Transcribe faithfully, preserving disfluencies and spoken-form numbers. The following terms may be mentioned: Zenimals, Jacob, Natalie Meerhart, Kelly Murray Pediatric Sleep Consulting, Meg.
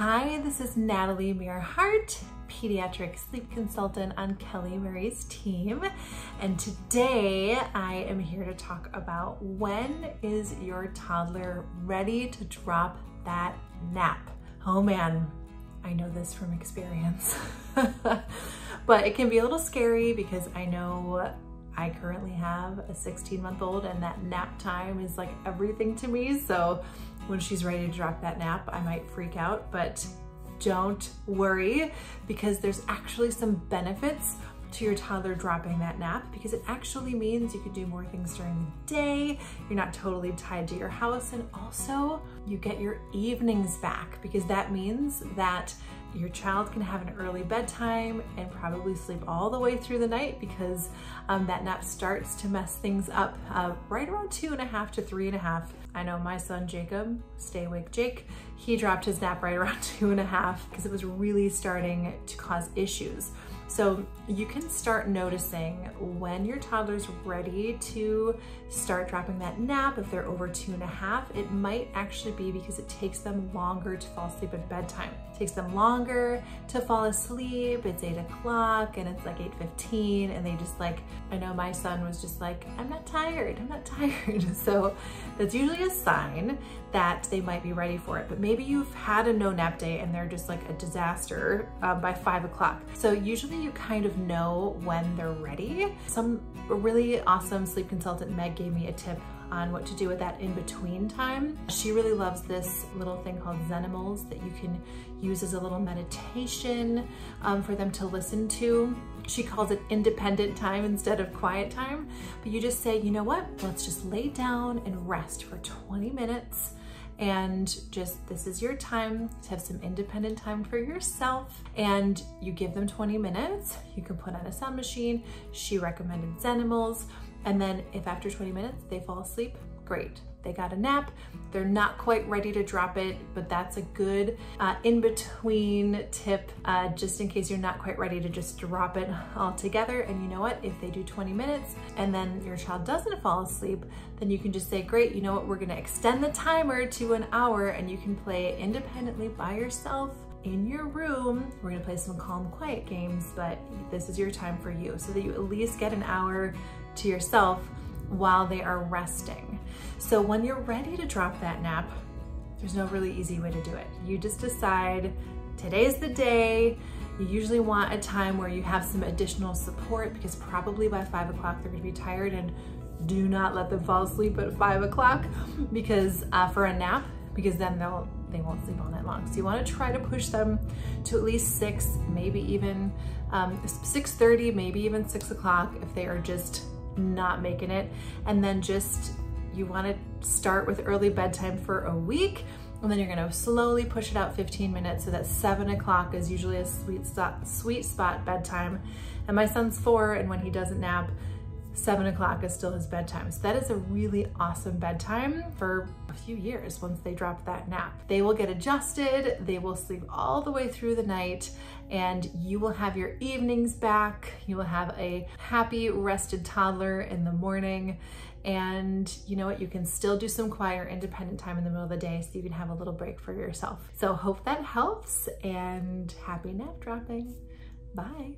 Hi, this is Natalie Meerhart, pediatric sleep consultant on Kelly Murray's team. And today I am here to talk about when is your toddler ready to drop that nap? Oh man, I know this from experience, but it can be a little scary because I know I currently have a sixteen month old and that nap time is like everything to me. So when she's ready to drop that nap, I might freak out, but don't worry because there's actually some benefits to your toddler dropping that nap because it actually means you can do more things during the day, you're not totally tied to your house, and also you get your evenings back because that means that your child can have an early bedtime and probably sleep all the way through the night because um, that nap starts to mess things up uh, right around two and a half to three and a half. I know my son Jacob, stay awake Jake, he dropped his nap right around two and a half because it was really starting to cause issues. So you can start noticing when your toddler's ready to start dropping that nap. If they're over two and a half, it might actually be because it takes them longer to fall asleep at bedtime. It takes them longer to fall asleep. It's eight o'clock and it's like eight fifteen and they just like, I know my son was just like, I'm not tired, I'm not tired. So that's usually a sign that they might be ready for it. But maybe you've had a no nap day and they're just like a disaster uh, by five o'clock. So usually you kind of know when they're ready. Some really awesome sleep consultant, Meg, gave me a tip on what to do with that in-between time. She really loves this little thing called Zenimals that you can use as a little meditation um, for them to listen to. She calls it independent time instead of quiet time, but you just say, you know what, let's just lay down and rest for twenty minutes. And just, this is your time to have some independent time for yourself. And you give them twenty minutes. You can put on a sound machine. She recommended Zenimals. And then if after twenty minutes they fall asleep, great. They got a nap. They're not quite ready to drop it, but that's a good uh, in-between tip uh, just in case you're not quite ready to just drop it all together. And you know what? If they do twenty minutes and then your child doesn't fall asleep, then you can just say, great, you know what? We're gonna extend the timer to an hour and you can play independently by yourself in your room. We're gonna play some calm, quiet games, but this is your time for you so that you at least get an hour to yourself while they are resting. So when you're ready to drop that nap, there's no really easy way to do it. You just decide today's the day. You usually want a time where you have some additional support because probably by five o'clock they're gonna be tired, and do not let them fall asleep at five o'clock because uh, for a nap, because then they'll, they won't sleep all night long. So you wanna try to push them to at least six, maybe even um, six thirty, maybe even six o'clock if they are just not making it. And then just, you want to start with early bedtime for a week, and then you're going to slowly push it out fifteen minutes so that seven o'clock is usually a sweet spot, sweet spot bedtime. And my son's four, and when he doesn't nap, seven o'clock is still his bedtime. So that is a really awesome bedtime for a few years once they drop that nap. They will get adjusted, they will sleep all the way through the night, and you will have your evenings back. You will have a happy, rested toddler in the morning. And you know what, you can still do some quiet or independent time in the middle of the day so you can have a little break for yourself. So hope that helps, and happy nap dropping. Bye.